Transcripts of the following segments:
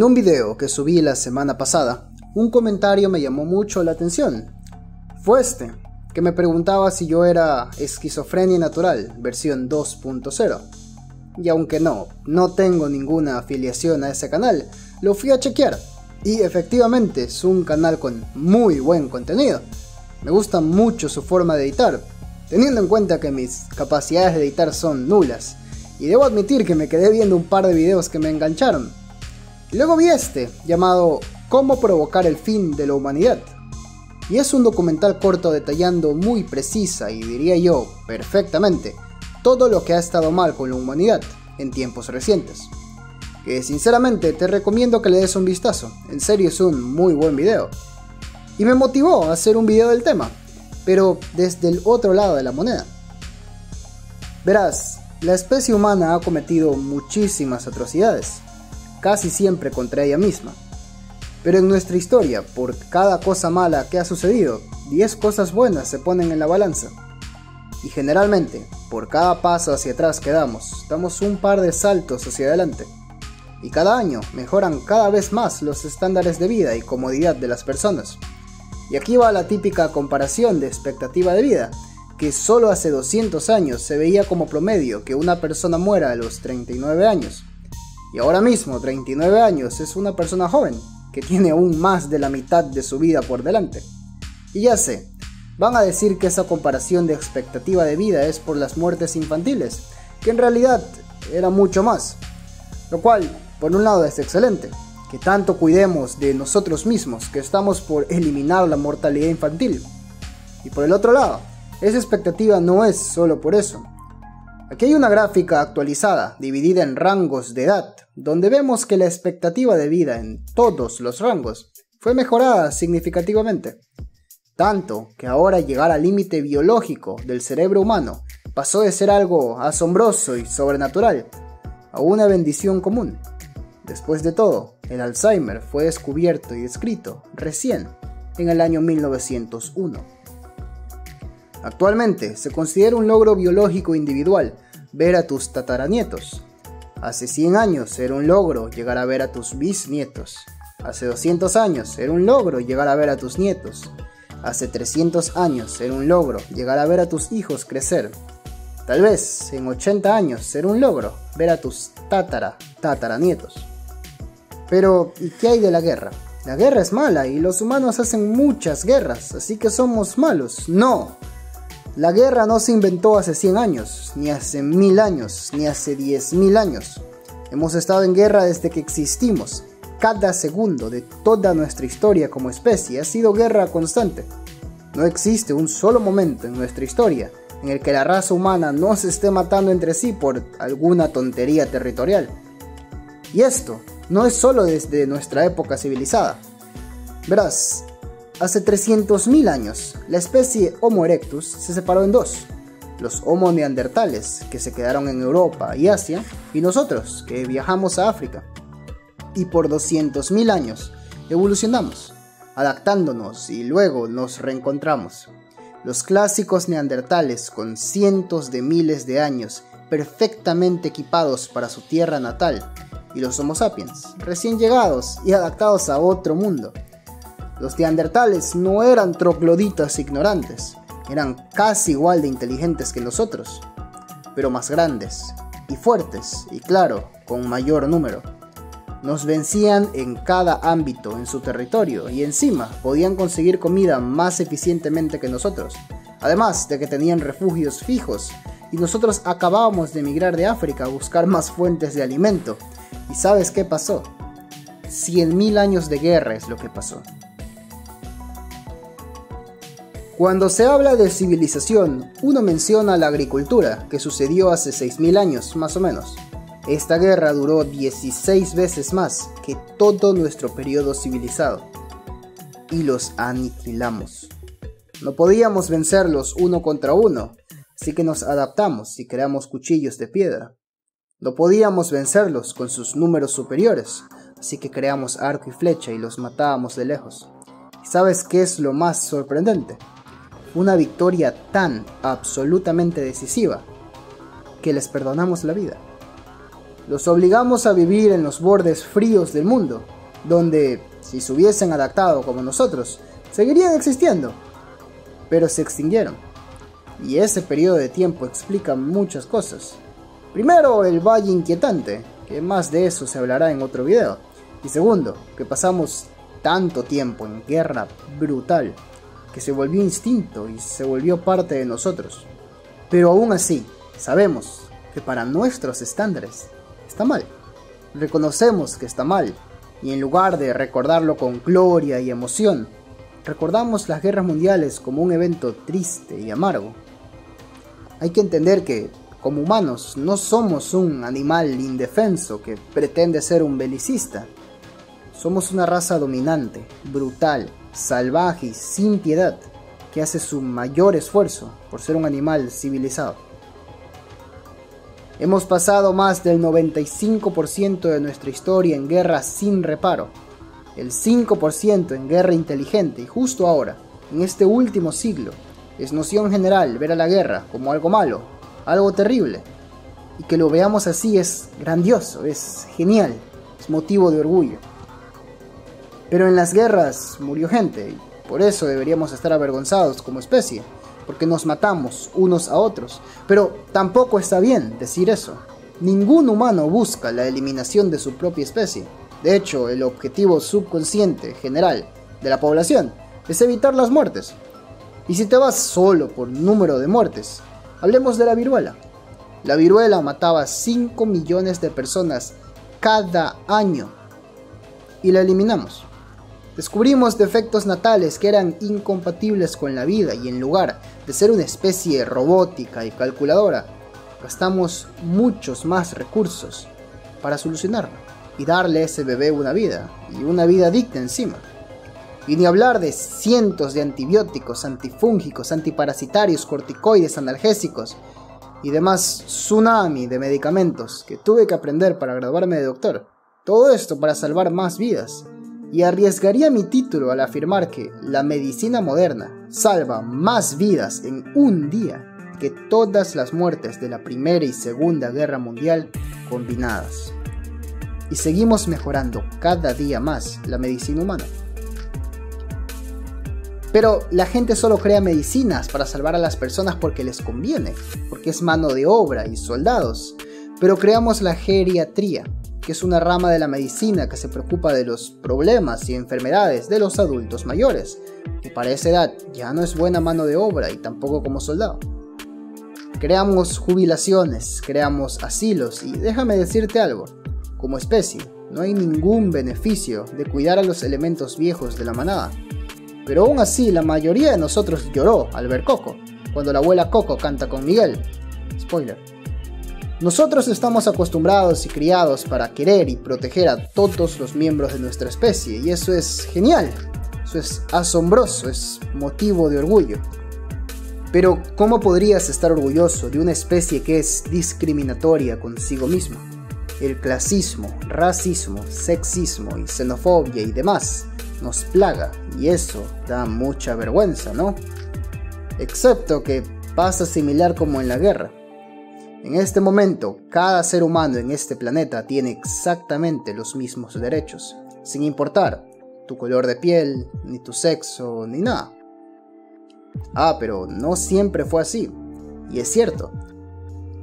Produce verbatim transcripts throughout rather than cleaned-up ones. En un video que subí la semana pasada, un comentario me llamó mucho la atención. Fue este, que me preguntaba si yo era esquizofrenia natural, versión dos punto cero. Y aunque no, no tengo ninguna afiliación a ese canal, lo fui a chequear. Y efectivamente es un canal con muy buen contenido. Me gusta mucho su forma de editar, teniendo en cuenta que mis capacidades de editar son nulas. Y debo admitir que me quedé viendo un par de videos que me engancharon. Luego vi este, llamado Cómo provocar el fin de la humanidad. Y es un documental corto detallando muy precisa y diría yo perfectamente todo lo que ha estado mal con la humanidad en tiempos recientes. Que sinceramente te recomiendo que le des un vistazo, en serio es un muy buen video. Y me motivó a hacer un video del tema, pero desde el otro lado de la moneda. Verás, la especie humana ha cometido muchísimas atrocidades, casi siempre contra ella misma. Pero en nuestra historia, por cada cosa mala que ha sucedido, diez cosas buenas se ponen en la balanza. Y generalmente, por cada paso hacia atrás que damos, damos un par de saltos hacia adelante. Y cada año mejoran cada vez más los estándares de vida y comodidad de las personas. Y aquí va la típica comparación de expectativa de vida, que solo hace doscientos años se veía como promedio que una persona muera a los treinta y nueve años. Y ahora mismo, treinta y nueve años es una persona joven, que tiene aún más de la mitad de su vida por delante. Y ya sé, van a decir que esa comparación de expectativa de vida es por las muertes infantiles, que en realidad era mucho más. Lo cual, por un lado es excelente, que tanto cuidemos de nosotros mismos, que estamos por eliminar la mortalidad infantil. Y por el otro lado, esa expectativa no es solo por eso. Aquí hay una gráfica actualizada, dividida en rangos de edad, donde vemos que la expectativa de vida en todos los rangos fue mejorada significativamente. Tanto que ahora llegar al límite biológico del cerebro humano pasó de ser algo asombroso y sobrenatural a una bendición común. Después de todo, el Alzheimer fue descubierto y descrito recién en el año mil novecientos uno. Actualmente se considera un logro biológico individual ver a tus tataranietos. Hace cien años era un logro llegar a ver a tus bisnietos. Hace doscientos años era un logro llegar a ver a tus nietos. Hace trescientos años era un logro llegar a ver a tus hijos crecer. Tal vez en ochenta años será un logro ver a tus tatara, tataranietos. Pero, ¿y qué hay de la guerra? La guerra es mala y los humanos hacen muchas guerras, así que somos malos. ¡No! La guerra no se inventó hace cien años, ni hace mil años, ni hace diez mil años. Hemos estado en guerra desde que existimos. Cada segundo de toda nuestra historia como especie ha sido guerra constante. No existe un solo momento en nuestra historia en el que la raza humana no se esté matando entre sí por alguna tontería territorial. Y esto no es solo desde nuestra época civilizada. Verás, hace trescientos mil años, la especie Homo erectus se separó en dos, los Homo neandertales, que se quedaron en Europa y Asia, y nosotros, que viajamos a África. Y por doscientos mil años evolucionamos, adaptándonos y luego nos reencontramos. Los clásicos neandertales con cientos de miles de años, perfectamente equipados para su tierra natal, y los Homo sapiens, recién llegados y adaptados a otro mundo. Los neandertales no eran trogloditas ignorantes, eran casi igual de inteligentes que nosotros, pero más grandes y fuertes y claro, con mayor número. Nos vencían en cada ámbito en su territorio y encima podían conseguir comida más eficientemente que nosotros, además de que tenían refugios fijos y nosotros acabábamos de emigrar de África a buscar más fuentes de alimento. ¿Y sabes qué pasó? cien mil años de guerra es lo que pasó. Cuando se habla de civilización, uno menciona la agricultura, que sucedió hace seis mil años, más o menos. Esta guerra duró dieciséis veces más que todo nuestro periodo civilizado. Y los aniquilamos. No podíamos vencerlos uno contra uno, así que nos adaptamos y creamos cuchillos de piedra. No podíamos vencerlos con sus números superiores, así que creamos arco y flecha y los matábamos de lejos. ¿Y sabes qué es lo más sorprendente? Una victoria tan absolutamente decisiva que les perdonamos la vida. los obligamos a vivir en los bordes fríos del mundo, donde, si se hubiesen adaptado como nosotros, seguirían existiendo, pero se extinguieron. Y ese periodo de tiempo explica muchas cosas. Primero, el valle inquietante, que más de eso se hablará en otro video. Y segundo, que pasamos tanto tiempo en guerra brutal, que se volvió instinto y se volvió parte de nosotros. Pero aún así, sabemos que para nuestros estándares está mal. Reconocemos que está mal, y en lugar de recordarlo con gloria y emoción, recordamos las guerras mundiales como un evento triste y amargo. Hay que entender que, como humanos, no somos un animal indefenso que pretende ser un belicista. Somos una raza dominante, brutal, salvaje y sin piedad, que hace su mayor esfuerzo por ser un animal civilizado. Hemos pasado más del noventa y cinco por ciento de nuestra historia en guerra sin reparo, el cinco por ciento en guerra inteligente, y justo ahora, en este último siglo, es noción general ver a la guerra como algo malo, algo terrible, y que lo veamos así es grandioso, es genial, es motivo de orgullo. Pero en las guerras murió gente, y por eso deberíamos estar avergonzados como especie, porque nos matamos unos a otros. Pero tampoco está bien decir eso. Ningún humano busca la eliminación de su propia especie. De hecho, el objetivo subconsciente general de la población es evitar las muertes. Y si te vas solo por número de muertes, hablemos de la viruela. La viruela mataba cinco millones de personas cada año, y la eliminamos. Descubrimos defectos natales que eran incompatibles con la vida, y en lugar de ser una especie robótica y calculadora, gastamos muchos más recursos para solucionarlo y darle a ese bebé una vida, y una vida digna encima. Y ni hablar de cientos de antibióticos, antifúngicos, antiparasitarios, corticoides, analgésicos y demás tsunami de medicamentos que tuve que aprender para graduarme de doctor. Todo esto para salvar más vidas. Y arriesgaría mi título al afirmar que la medicina moderna salva más vidas en un día que todas las muertes de la Primera y Segunda Guerra Mundial combinadas. Y seguimos mejorando cada día más la medicina humana. Pero la gente solo crea medicinas para salvar a las personas porque les conviene, porque es mano de obra y soldados. Pero creamos la geriatría, que es una rama de la medicina que se preocupa de los problemas y enfermedades de los adultos mayores, que para esa edad ya no es buena mano de obra y tampoco como soldado. Creamos jubilaciones, creamos asilos, y déjame decirte algo, como especie no hay ningún beneficio de cuidar a los elementos viejos de la manada. Pero aún así la mayoría de nosotros lloró al ver Coco, cuando la abuela Coco canta con Miguel. Spoiler. Nosotros estamos acostumbrados y criados para querer y proteger a todos los miembros de nuestra especie, y eso es genial, eso es asombroso, es motivo de orgullo. Pero ¿cómo podrías estar orgulloso de una especie que es discriminatoria consigo misma? El clasismo, racismo, sexismo y xenofobia y demás nos plaga, y eso da mucha vergüenza, ¿no? Excepto que pasa similar como en la guerra. En este momento, cada ser humano en este planeta tiene exactamente los mismos derechos, sin importar tu color de piel, ni tu sexo, ni nada. Ah, pero no siempre fue así, y es cierto.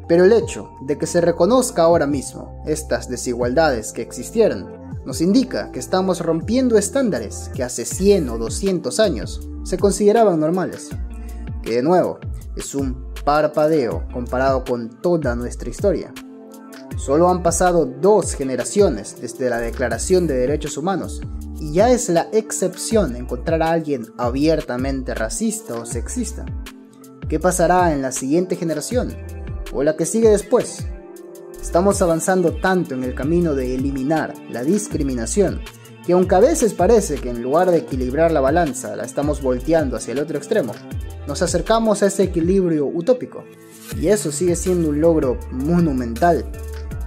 Pero el hecho de que se reconozca ahora mismo estas desigualdades que existieron, nos indica que estamos rompiendo estándares que hace cien o doscientos años se consideraban normales. Que de nuevo, es un parpadeo comparado con toda nuestra historia. Solo han pasado dos generaciones desde la Declaración de Derechos Humanos, y ya es la excepción encontrar a alguien abiertamente racista o sexista. ¿Qué pasará en la siguiente generación? ¿O la que sigue después? Estamos avanzando tanto en el camino de eliminar la discriminación, que aunque a veces parece que en lugar de equilibrar la balanza la estamos volteando hacia el otro extremo, nos acercamos a ese equilibrio utópico, y eso sigue siendo un logro monumental,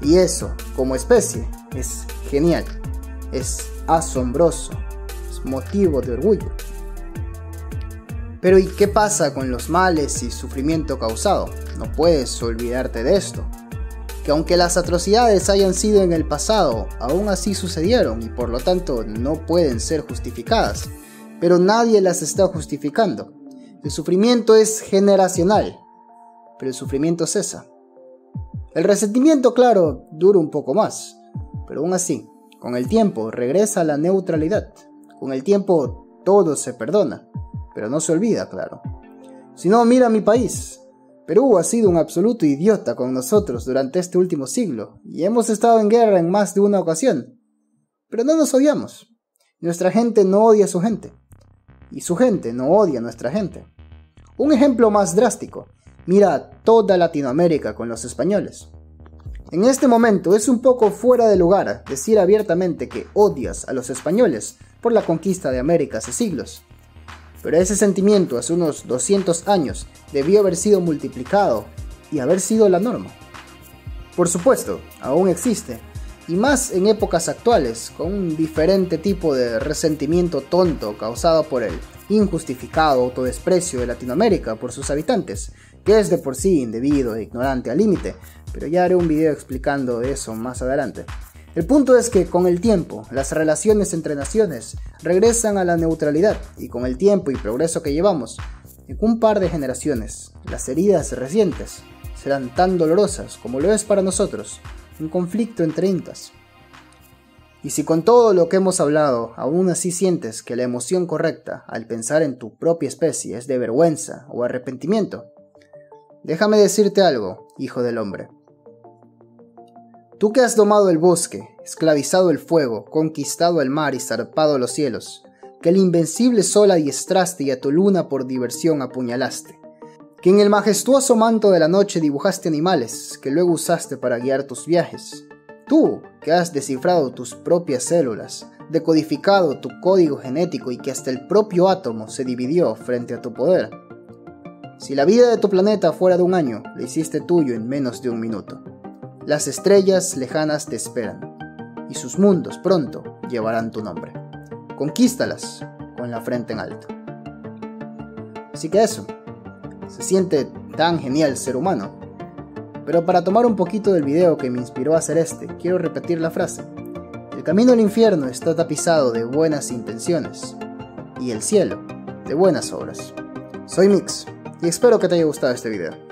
y eso, como especie, es genial, es asombroso, es motivo de orgullo. Pero ¿y qué pasa con los males y sufrimiento causado? No puedes olvidarte de esto, que aunque las atrocidades hayan sido en el pasado, aún así sucedieron y por lo tanto no pueden ser justificadas, pero nadie las está justificando. El sufrimiento es generacional, pero el sufrimiento cesa. El resentimiento, claro, dura un poco más, pero aún así, con el tiempo regresa a la neutralidad. Con el tiempo todo se perdona, pero no se olvida, claro. Si no, mira mi país. Perú ha sido un absoluto idiota con nosotros durante este último siglo y hemos estado en guerra en más de una ocasión. Pero no nos odiamos. Nuestra gente no odia a su gente. Y su gente no odia a nuestra gente. Un ejemplo más drástico. Mira toda Latinoamérica con los españoles. En este momento es un poco fuera de lugar decir abiertamente que odias a los españoles por la conquista de América hace siglos. Pero ese sentimiento hace unos doscientos años debió haber sido multiplicado y haber sido la norma. Por supuesto, aún existe, y más en épocas actuales, con un diferente tipo de resentimiento tonto causado por el injustificado autodesprecio de Latinoamérica por sus habitantes, que es de por sí indebido e ignorante al límite, pero ya haré un video explicando eso más adelante. El punto es que con el tiempo, las relaciones entre naciones regresan a la neutralidad y con el tiempo y progreso que llevamos, en un par de generaciones, las heridas recientes serán tan dolorosas como lo es para nosotros un conflicto entre incas. Y si con todo lo que hemos hablado aún así sientes que la emoción correcta al pensar en tu propia especie es de vergüenza o arrepentimiento, déjame decirte algo, hijo del hombre. Tú que has domado el bosque, esclavizado el fuego, conquistado el mar y zarpado los cielos, que el invencible sol adiestraste y a tu luna por diversión apuñalaste, que en el majestuoso manto de la noche dibujaste animales que luego usaste para guiar tus viajes, tú que has descifrado tus propias células, decodificado tu código genético y que hasta el propio átomo se dividió frente a tu poder. Si la vida de tu planeta fuera de un año, lo hiciste tuyo en menos de un minuto. Las estrellas lejanas te esperan, y sus mundos pronto llevarán tu nombre. Conquístalas con la frente en alto. Así que eso, se siente tan genial ser humano. Pero para tomar un poquito del video que me inspiró a hacer este, quiero repetir la frase. El camino al infierno está tapizado de buenas intenciones, y el cielo de buenas obras. Soy Mix, y espero que te haya gustado este video.